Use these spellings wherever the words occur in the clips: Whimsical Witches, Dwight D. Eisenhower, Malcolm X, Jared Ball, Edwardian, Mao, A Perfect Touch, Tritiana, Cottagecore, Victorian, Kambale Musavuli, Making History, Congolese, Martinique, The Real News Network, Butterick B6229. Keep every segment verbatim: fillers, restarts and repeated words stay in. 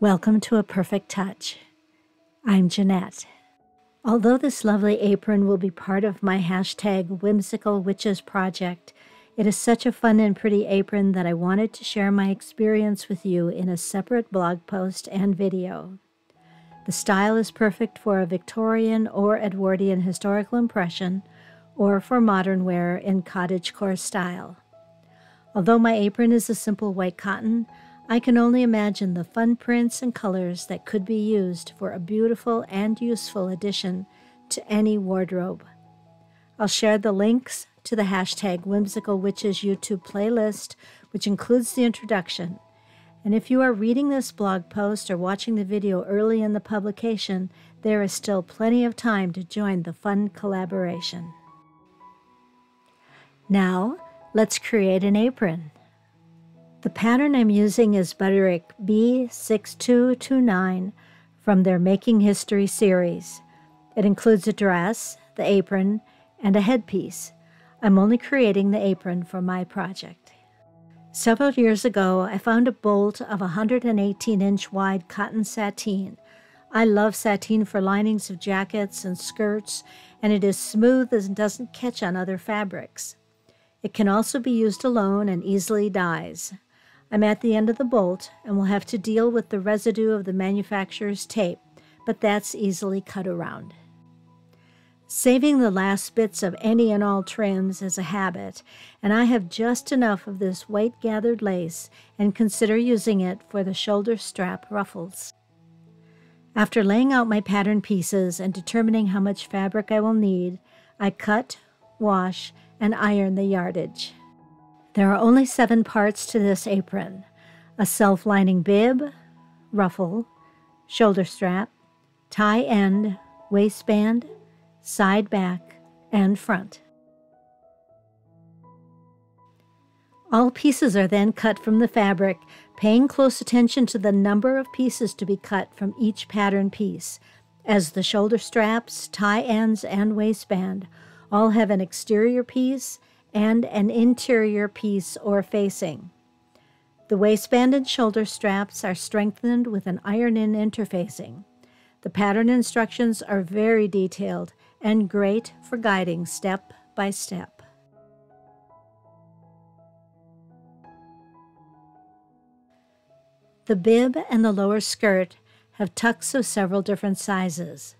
Welcome to A Perfect Touch. I'm Jeanette. Although this lovely apron will be part of my hashtag Whimsical Witches project, it is such a fun and pretty apron that I wanted to share my experience with you in a separate blog post and video. The style is perfect for a Victorian or Edwardian historical impression, or for modern wear in cottagecore style. Although my apron is a simple white cotton, I can only imagine the fun prints and colors that could be used for a beautiful and useful addition to any wardrobe. I'll share the links to the hashtag Whimsical Witches YouTube playlist, which includes the introduction. And if you are reading this blog post or watching the video early in the publication, there is still plenty of time to join the fun collaboration. Now, let's create an apron. The pattern I'm using is Butterick B six two two nine from their Making History series. It includes a dress, the apron, and a headpiece. I'm only creating the apron for my project. Several years ago, I found a bolt of one hundred eighteen inch wide cotton sateen. I love sateen for linings of jackets and skirts, and it is smooth and doesn't catch on other fabrics. It can also be used alone and easily dyes. I'm at the end of the bolt and will have to deal with the residue of the manufacturer's tape, but that's easily cut around. Saving the last bits of any and all trims is a habit, and I have just enough of this white gathered lace and consider using it for the shoulder strap ruffles. After laying out my pattern pieces and determining how much fabric I will need, I cut, wash, and iron the yardage. There are only seven parts to this apron: a self-lining bib, ruffle, shoulder strap, tie end, waistband, side, back, and front. All pieces are then cut from the fabric, paying close attention to the number of pieces to be cut from each pattern piece, as the shoulder straps, tie ends, and waistband all have an exterior piece and an interior piece or facing. The waistband and shoulder straps are strengthened with an iron-in interfacing. The pattern instructions are very detailed and great for guiding step by step. The bib and the lower skirt have tucks of several different sizes.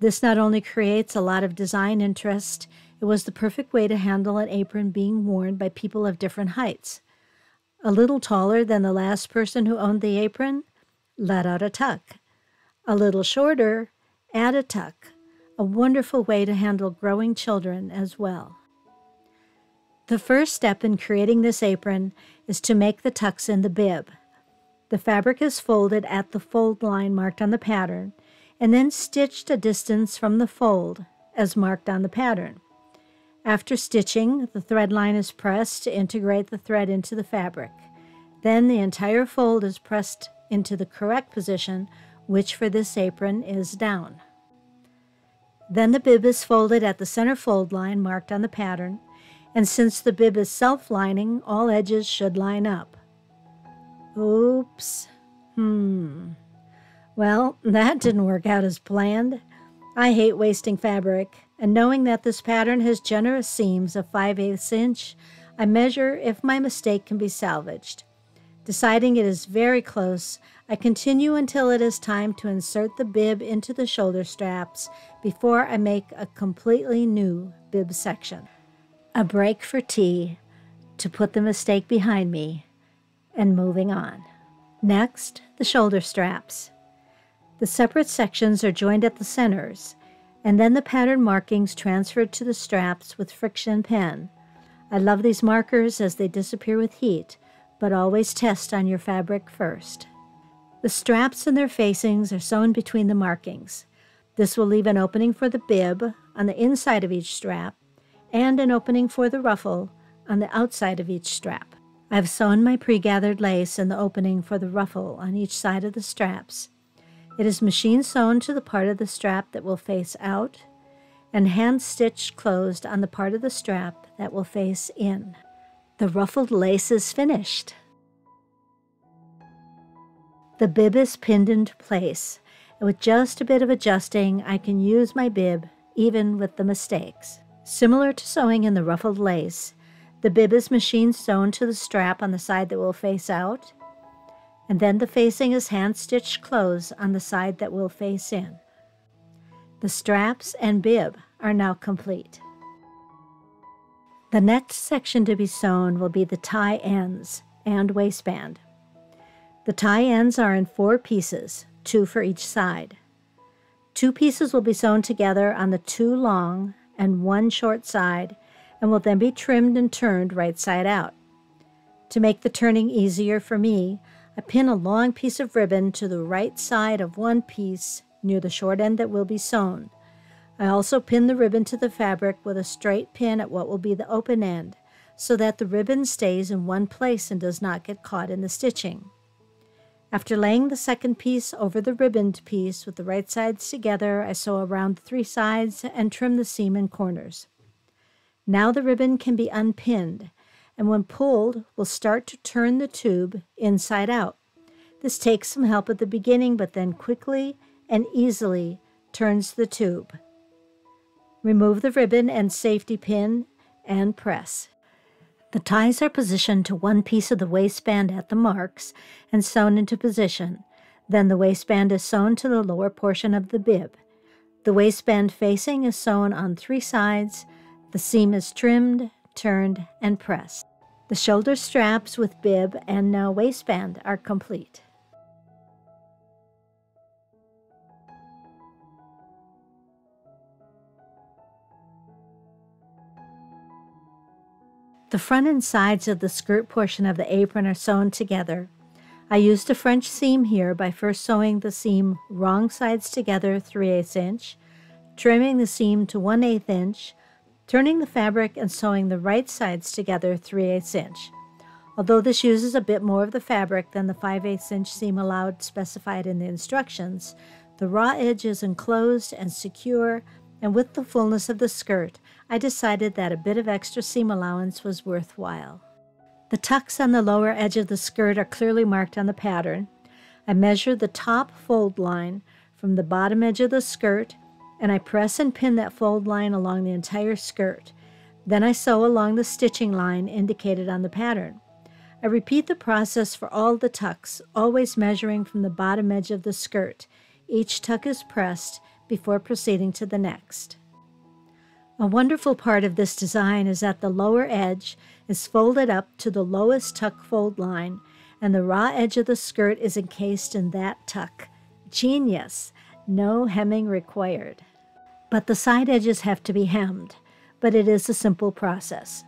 This not only creates a lot of design interest, it was the perfect way to handle an apron being worn by people of different heights. A little taller than the last person who owned the apron, let out a tuck. A little shorter, add a tuck. A wonderful way to handle growing children as well. The first step in creating this apron is to make the tucks in the bib. The fabric is folded at the fold line marked on the pattern, and then stitched a distance from the fold as marked on the pattern. After stitching, the thread line is pressed to integrate the thread into the fabric. Then the entire fold is pressed into the correct position, which for this apron is down. Then the bib is folded at the center fold line marked on the pattern, and since the bib is self-lining, all edges should line up. Oops. Hmm. Well, that didn't work out as planned. I hate wasting fabric, and knowing that this pattern has generous seams of five eighths inch, I measure if my mistake can be salvaged. Deciding it is very close, I continue until it is time to insert the bib into the shoulder straps before I make a completely new bib section. A break for tea to put the mistake behind me, and moving on. Next, the shoulder straps. The separate sections are joined at the centers, and then the pattern markings transferred to the straps with friction pen. I love these markers as they disappear with heat, but always test on your fabric first. The straps and their facings are sewn between the markings. This will leave an opening for the bib on the inside of each strap, and an opening for the ruffle on the outside of each strap. I've sewn my pre-gathered lace in the opening for the ruffle on each side of the straps. It is machine sewn to the part of the strap that will face out, and hand-stitched closed on the part of the strap that will face in. The ruffled lace is finished. the bib is pinned into place, and with just a bit of adjusting, I can use my bib even with the mistakes. Similar to sewing in the ruffled lace, the bib is machine sewn to the strap on the side that will face out, and then the facing is hand-stitched close on the side that will face in. The straps and bib are now complete. The next section to be sewn will be the tie ends and waistband. The tie ends are in four pieces, two for each side. Two pieces will be sewn together on the two long and one short side, and will then be trimmed and turned right side out. To make the turning easier for me, I pin a long piece of ribbon to the right side of one piece near the short end that will be sewn. I also pin the ribbon to the fabric with a straight pin at what will be the open end, so that the ribbon stays in one place and does not get caught in the stitching. After laying the second piece over the ribboned piece with the right sides together, I sew around the three sides and trim the seam and corners. Now the ribbon can be unpinned, and when pulled, will start to turn the tube inside out. This takes some help at the beginning, but then quickly and easily turns the tube. Remove the ribbon and safety pin and press. The ties are positioned to one piece of the waistband at the marks and sewn into position. Then the waistband is sewn to the lower portion of the bib. The waistband facing is sewn on three sides. The seam is trimmed, turned, and pressed. The shoulder straps with bib and now waistband are complete. The front and sides of the skirt portion of the apron are sewn together. I used a French seam here by first sewing the seam wrong sides together three eighths inch, trimming the seam to one eighth inch, turning the fabric and sewing the right sides together three eighths inch. Although this uses a bit more of the fabric than the five eighths inch seam allowed specified in the instructions, the raw edge is enclosed and secure, and with the fullness of the skirt, I decided that a bit of extra seam allowance was worthwhile. The tucks on the lower edge of the skirt are clearly marked on the pattern. I measure the top fold line from the bottom edge of the skirt, and I press and pin that fold line along the entire skirt. Then I sew along the stitching line indicated on the pattern. I repeat the process for all the tucks, always measuring from the bottom edge of the skirt. Each tuck is pressed before proceeding to the next. A wonderful part of this design is that the lower edge is folded up to the lowest tuck fold line, and the raw edge of the skirt is encased in that tuck. Genius! No hemming required. But the side edges have to be hemmed, but it is a simple process.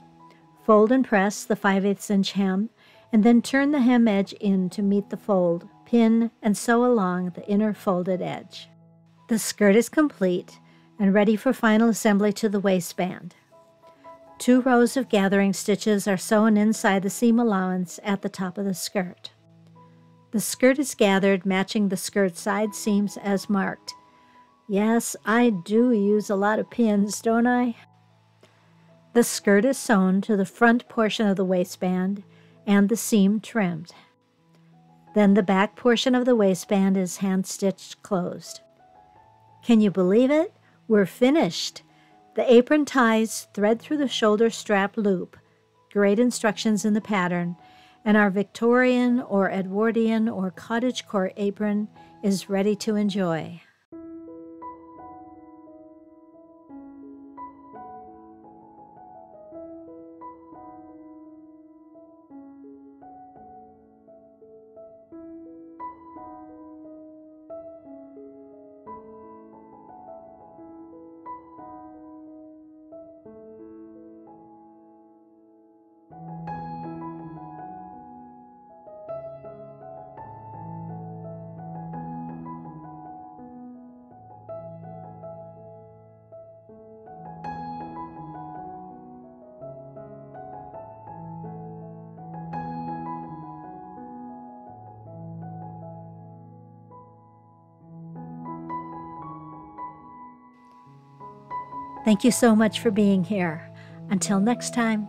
Fold and press the five eighths inch hem, and then turn the hem edge in to meet the fold, pin, and sew along the inner folded edge. The skirt is complete and ready for final assembly to the waistband. Two rows of gathering stitches are sewn inside the seam allowance at the top of the skirt. The skirt is gathered, matching the skirt side seams as marked. Yes, I do use a lot of pins, don't I? The skirt is sewn to the front portion of the waistband and the seam trimmed. Then the back portion of the waistband is hand-stitched closed. Can you believe it? We're finished! The apron ties thread through the shoulder strap loop, great instructions in the pattern, and our Victorian or Edwardian or Cottagecore apron is ready to enjoy. Thank you so much for being here. Until next time.